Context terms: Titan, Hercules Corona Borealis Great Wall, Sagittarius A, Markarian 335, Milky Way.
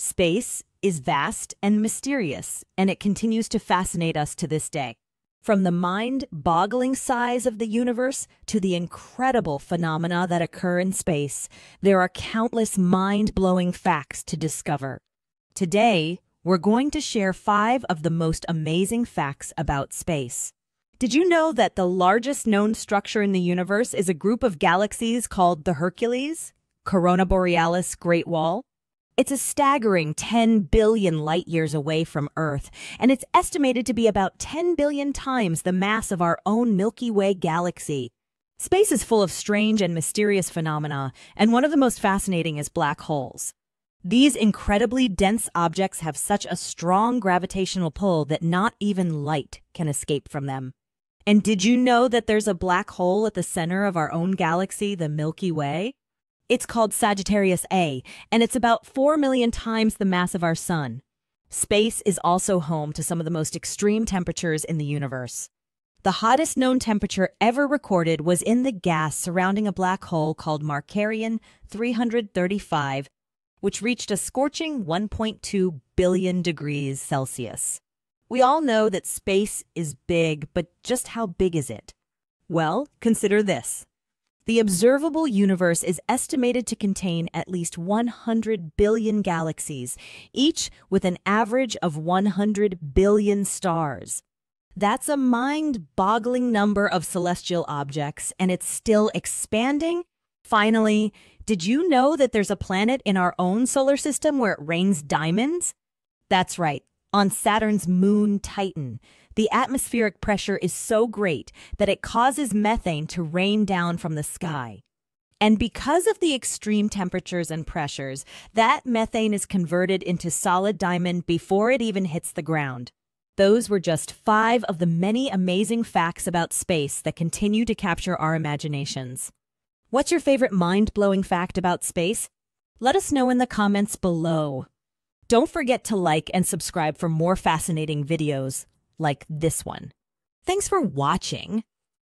Space is vast and mysterious, and it continues to fascinate us to this day. From the mind-boggling size of the universe to the incredible phenomena that occur in space, there are countless mind-blowing facts to discover. Today, we're going to share 5 of the most amazing facts about space. Did you know that the largest known structure in the universe is a group of galaxies called the Hercules Corona Borealis Great Wall? It's a staggering 10 billion light-years away from Earth, and it's estimated to be about 10 billion times the mass of our own Milky Way galaxy. Space is full of strange and mysterious phenomena, and one of the most fascinating is black holes. These incredibly dense objects have such a strong gravitational pull that not even light can escape from them. And did you know that there's a black hole at the center of our own galaxy, the Milky Way? It's called Sagittarius A, and it's about 4 million times the mass of our sun. Space is also home to some of the most extreme temperatures in the universe. The hottest known temperature ever recorded was in the gas surrounding a black hole called Markarian 335, which reached a scorching 1.2 billion degrees Celsius. We all know that space is big, but just how big is it? Well, consider this. The observable universe is estimated to contain at least 100 billion galaxies, each with an average of 100 billion stars. That's a mind-boggling number of celestial objects, and it's still expanding. Finally, did you know that there's a planet in our own solar system where it rains diamonds? That's right, on Saturn's moon Titan. The atmospheric pressure is so great that it causes methane to rain down from the sky. And because of the extreme temperatures and pressures, that methane is converted into solid diamond before it even hits the ground. Those were just 5 of the many amazing facts about space that continue to capture our imaginations. What's your favorite mind-blowing fact about space? Let us know in the comments below. Don't forget to like and subscribe for more fascinating videos like this one. Thanks for watching.